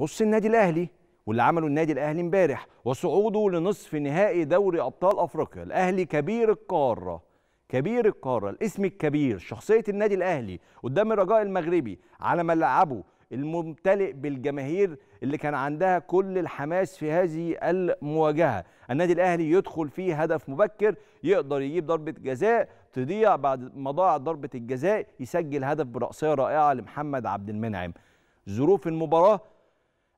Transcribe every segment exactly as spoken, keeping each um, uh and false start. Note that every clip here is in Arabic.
يخص النادي الأهلي واللي عمله النادي الأهلي امبارح وصعوده لنصف نهائي دوري أبطال أفريقيا. الأهلي كبير القارة، كبير القارة، الاسم الكبير، شخصية النادي الأهلي قدام الرجاء المغربي على ملعبه الممتلئ بالجماهير اللي كان عندها كل الحماس في هذه المواجهة. النادي الأهلي يدخل فيه هدف مبكر، يقدر يجيب ضربة جزاء تضيع بعد ما ضاعت ضربة الجزاء، يسجل هدف برأسية رائعة لمحمد عبد المنعم. ظروف المباراة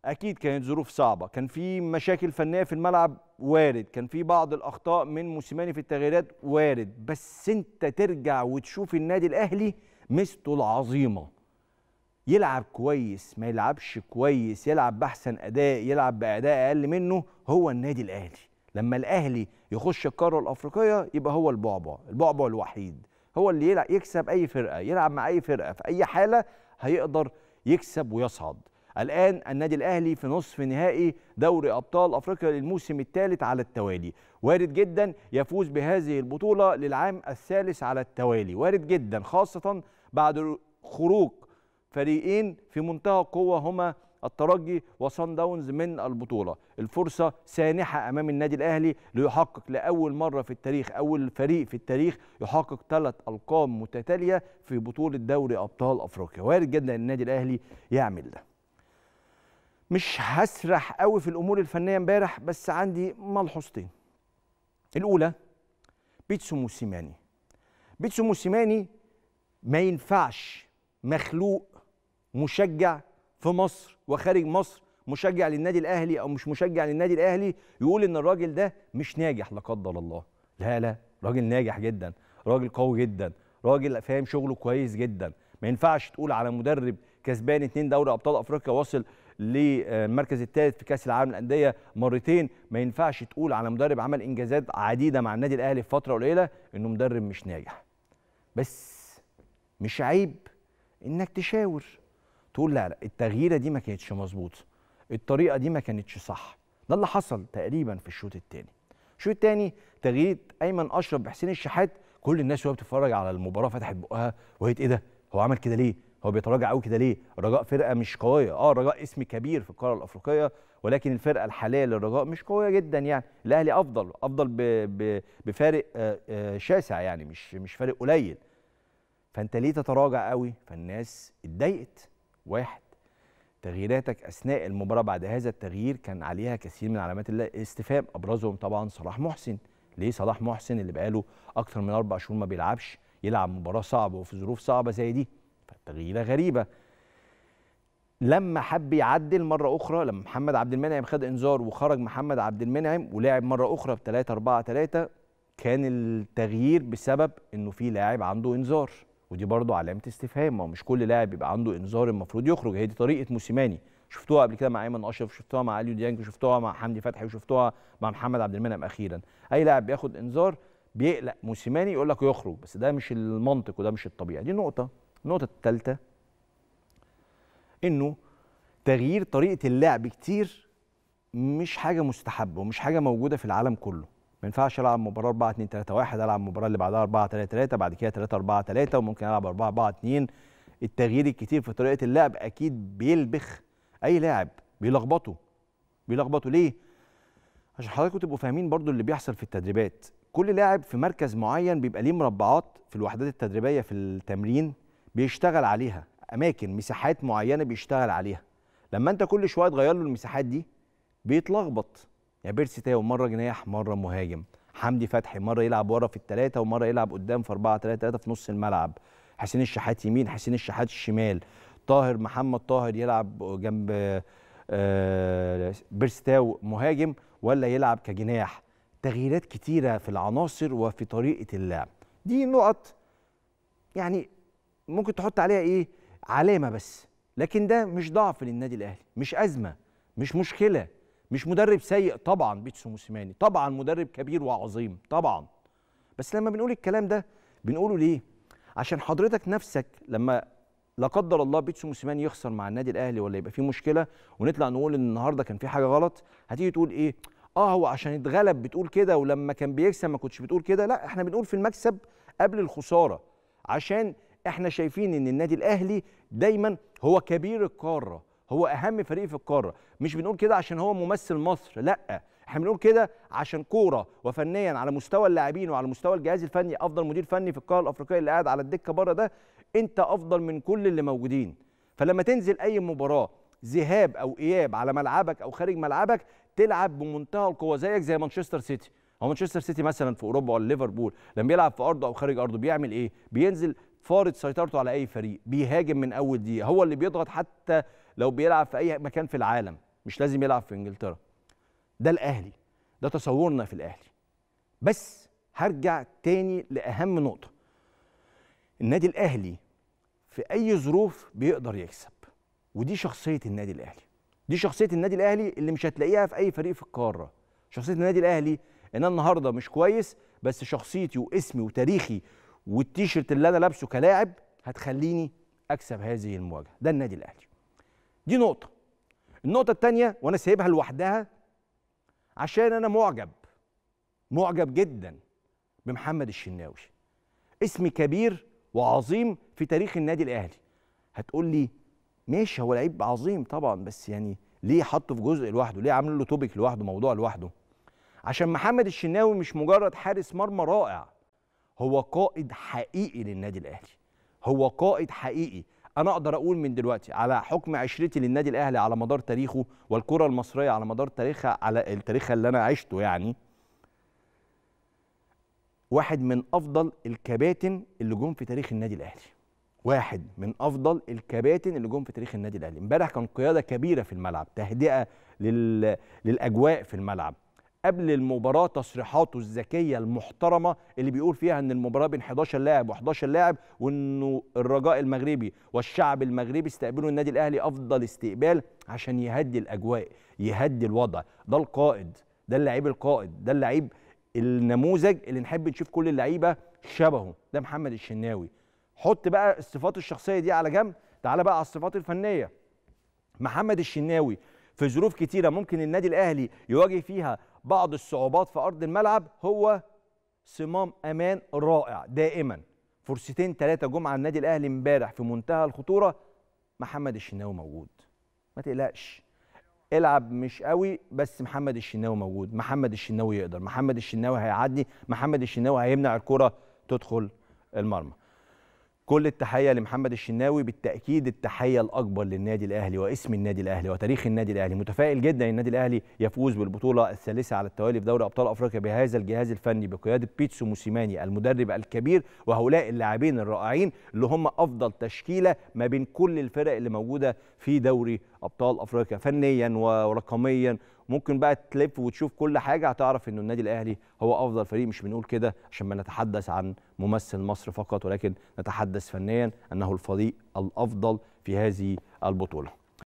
أكيد كانت ظروف صعبة، كان في مشاكل فنية في الملعب وارد، كان في بعض الأخطاء من موسيماني في التغييرات وارد، بس أنت ترجع وتشوف النادي الأهلي ميزته العظيمة، يلعب كويس ما يلعبش كويس، يلعب بأحسن أداء يلعب بأداء أقل منه، هو النادي الأهلي. لما الأهلي يخش القارة الأفريقية يبقى هو البعبع، البعبع الوحيد، هو اللي يلعب يكسب أي فرقة، يلعب مع أي فرقة في أي حالة هيقدر يكسب ويصعد. الآن النادي الأهلي في نصف نهائي دوري أبطال أفريقيا للموسم الثالث على التوالي، وارد جدا يفوز بهذه البطولة للعام الثالث على التوالي، وارد جدا، خاصة بعد خروج فريقين في منتهى القوة هما الترجي وصن داونز من البطولة. الفرصة سانحة أمام النادي الأهلي ليحقق لأول مرة في التاريخ، أول فريق في التاريخ يحقق ثلاث ألقاب متتالية في بطولة دوري أبطال أفريقيا، وارد جدا أن النادي الأهلي يعمل ده. مش هسرح قوي في الأمور الفنية امبارح، بس عندي ملحوظتين. الأولى بيتسو موسيماني. بيتسو موسيماني ما ينفعش مخلوق مشجع في مصر وخارج مصر، مشجع للنادي الأهلي أو مش مشجع للنادي الأهلي، يقول إن الراجل ده مش ناجح لا قدر الله. لا لا، راجل ناجح جدا، راجل قوي جدا، راجل فاهم شغله كويس جدا. ما ينفعش تقول على مدرب كسبان اتنين دوري أبطال أفريقيا، واصل للمركز الثالث في كاس العالم للانديه مرتين، ما ينفعش تقول على مدرب عمل انجازات عديده مع النادي الاهلي في فتره قليله انه مدرب مش ناجح. بس مش عيب انك تشاور، تقول لا لا التغييره دي ما كانتش مظبوطه، الطريقه دي ما كانتش صح. ده اللي حصل تقريبا في الشوط الثاني. الشوط الثاني تغيير ايمن اشرف بحسين الشحات، كل الناس وهي بتتفرج على المباراه فتحت بقها وهي ايه ده؟ هو عمل كده ليه؟ هو بيتراجع قوي كده ليه؟ الرجاء فرقه مش قويه، اه الرجاء اسم كبير في القاره الافريقيه، ولكن الفرقه الحاليه للرجاء مش قويه جدا يعني، الاهلي افضل، افضل ب ب بفارق آآ آآ شاسع يعني، مش مش فارق قليل. فانت ليه تتراجع قوي؟ فالناس اتضايقت. واحد، تغييراتك اثناء المباراه بعد هذا التغيير كان عليها كثير من علامات الاستفهام، ابرزهم طبعا صلاح محسن. ليه صلاح محسن اللي بقاله اكثر من اربع شهور ما بيلعبش يلعب مباراه صعبه وفي ظروف صعبه زي دي؟ تغييره غريبه. لما حب يعدل مره اخرى، لما محمد عبد المنعم خد انذار وخرج محمد عبد المنعم ولعب مره اخرى ب ثلاثة أربعة ثلاثة، كان التغيير بسبب انه في لاعب عنده انذار، ودي برضه علامه استفهام. ما مش كل لاعب يبقى عنده انذار المفروض يخرج، هي دي طريقه موسيماني. شفتوها قبل كده مع ايمن اشرف، شفتوها مع اليو ديانج، وشفتوها مع حمدي فتحي، وشفتوها مع محمد عبد المنعم اخيرا. اي لاعب بياخد انذار بيقلق موسيماني يقول لك يخرج، بس ده مش المنطق وده مش الطبيعي. دي نقطه. النقطة الثالثة إنه تغيير طريقة اللعب كتير مش حاجة مستحبة ومش حاجة موجودة في العالم كله. ما ينفعش ألعب مباراة أربعة اثنين ثلاثة واحد، ألعب المباراة اللي بعدها أربعة ثلاثة ثلاثة، بعد كده ثلاثة أربعة ثلاثة، وممكن ألعب أربعة أربعة اثنين. التغيير الكتير في طريقة اللعب أكيد بيلبخ أي لاعب، بيلخبطه بيلخبطه ليه؟ عشان حضراتكم تبقوا فاهمين برضو اللي بيحصل في التدريبات. كل لاعب في مركز معين بيبقى ليه مربعات في الوحدات التدريبية في التمرين بيشتغل عليها، اماكن مساحات معينه بيشتغل عليها. لما انت كل شويه تغير له المساحات دي بيتلخبط. يعني بيرسي تاو مره جناح مره مهاجم، حمدي فتحي مره يلعب ورا في الثلاثه ومره يلعب قدام في أربعة ثلاثة ثلاثة في نص الملعب، حسين الشحات يمين حسين الشحات الشمال، طاهر محمد طاهر يلعب جنب بيرسي تاو مهاجم ولا يلعب كجناح. تغييرات كتيره في العناصر وفي طريقه اللعب. دي نقط يعني ممكن تحط عليها ايه؟ علامه بس، لكن ده مش ضعف للنادي الاهلي، مش ازمه، مش مشكله، مش مدرب سيء. طبعا بيتسو موسيماني طبعا مدرب كبير وعظيم طبعا، بس لما بنقول الكلام ده بنقوله ليه؟ عشان حضرتك نفسك لما لا قدر الله بيتسو موسيماني يخسر مع النادي الاهلي ولا يبقى فيه مشكله ونطلع نقول ان النهارده كان في حاجه غلط، هتيجي تقول ايه؟ اه هو عشان اتغلب بتقول كده، ولما كان بيكسب ما كنتش بتقول كده. لا، احنا بنقول في المكسب قبل الخساره، عشان احنا شايفين ان النادي الاهلي دايما هو كبير القاره، هو اهم فريق في القاره. مش بنقول كده عشان هو ممثل مصر، لا، احنا بنقول كده عشان كوره وفنيا على مستوى اللاعبين وعلى مستوى الجهاز الفني. افضل مدير فني في القاره الافريقيه اللي قاعد على الدكه بره ده انت افضل من كل اللي موجودين. فلما تنزل اي مباراه ذهاب او اياب على ملعبك او خارج ملعبك تلعب بمنتهى القوه زيك زي مانشستر سيتي. هو مانشستر سيتي مثلا في اوروبا ولا ليفربول لما بيلعب في ارضه او خارج ارضه بيعمل ايه؟ بينزل فارض سيطرته على اي فريق، بيهاجم من اول دقيقه، هو اللي بيضغط. حتى لو بيلعب في اي مكان في العالم مش لازم يلعب في انجلترا. ده الاهلي، ده تصورنا في الاهلي. بس هرجع تاني لاهم نقطه، النادي الاهلي في اي ظروف بيقدر يكسب، ودي شخصيه النادي الاهلي. دي شخصيه النادي الاهلي اللي مش هتلاقيها في اي فريق في القاره. شخصيه النادي الاهلي ان النهارده مش كويس، بس شخصيتي واسمي وتاريخي والتيشيرت اللي انا لابسه كلاعب هتخليني اكسب هذه المواجهه. ده النادي الاهلي. دي نقطه. النقطه الثانيه وانا سايبها لوحدها عشان انا معجب معجب جدا بمحمد الشناوي. اسم كبير وعظيم في تاريخ النادي الاهلي. هتقول لي ماشي هو لعيب عظيم طبعا، بس يعني ليه حطه في جزء لوحده؟ ليه عامل له توبيك لوحده، موضوع لوحده؟ عشان محمد الشناوي مش مجرد حارس مرمى رائع، هو قائد حقيقي للنادي الاهلي. هو قائد حقيقي. انا اقدر اقول من دلوقتي على حكم عشرتي للنادي الاهلي على مدار تاريخه والكره المصريه على مدار تاريخها، على التاريخ اللي انا عشته، يعني واحد من افضل الكباتن اللي جم في تاريخ النادي الاهلي. واحد من افضل الكباتن اللي جم في تاريخ النادي الاهلي. امبارح كان قياده كبيره في الملعب، تهدئه لل... للاجواء في الملعب. قبل المباراه تصريحاته الذكيه المحترمه اللي بيقول فيها ان المباراه بين حداشر لاعب وحداشر لاعب، وانه الرجاء المغربي والشعب المغربي استقبلوا النادي الاهلي افضل استقبال عشان يهدي الاجواء، يهدي الوضع. ده القائد، ده اللعيب القائد، ده اللعيب النموذج اللي نحب نشوف كل اللعيبه شبهه. ده محمد الشناوي. حط بقى الصفات الشخصيه دي على جنب، تعال بقى على الصفات الفنيه. محمد الشناوي في ظروف كتيره ممكن النادي الاهلي يواجه فيها بعض الصعوبات في ارض الملعب، هو صمام امان رائع دائما. فرصتين ثلاثه جم على النادي الاهلي امبارح في منتهى الخطوره، محمد الشناوي موجود. ما تقلقش، العب مش قوي، بس محمد الشناوي موجود. محمد الشناوي يقدر، محمد الشناوي هيعدي، محمد الشناوي هيمنع الكره تدخل المرمى. كل التحيه لمحمد الشناوي، بالتاكيد التحيه الاكبر للنادي الاهلي واسم النادي الاهلي وتاريخ النادي الاهلي. متفائل جدا ان النادي الاهلي يفوز بالبطوله الثالثه على التوالي في دوري ابطال افريقيا بهذا الجهاز الفني بقياده بيتسو موسيماني المدرب الكبير وهؤلاء اللاعبين الرائعين اللي هم افضل تشكيله ما بين كل الفرق اللي موجوده في دوري ابطال افريقيا فنيا ورقميا. ممكن بقى تلف وتشوف كل حاجه هتعرف انه النادي الاهلي هو افضل فريق. مش بنقول كده عشان ما نتحدث عن ممثل مصر فقط، ولكن نتحدث فنيا انه الفريق الافضل في هذه البطوله.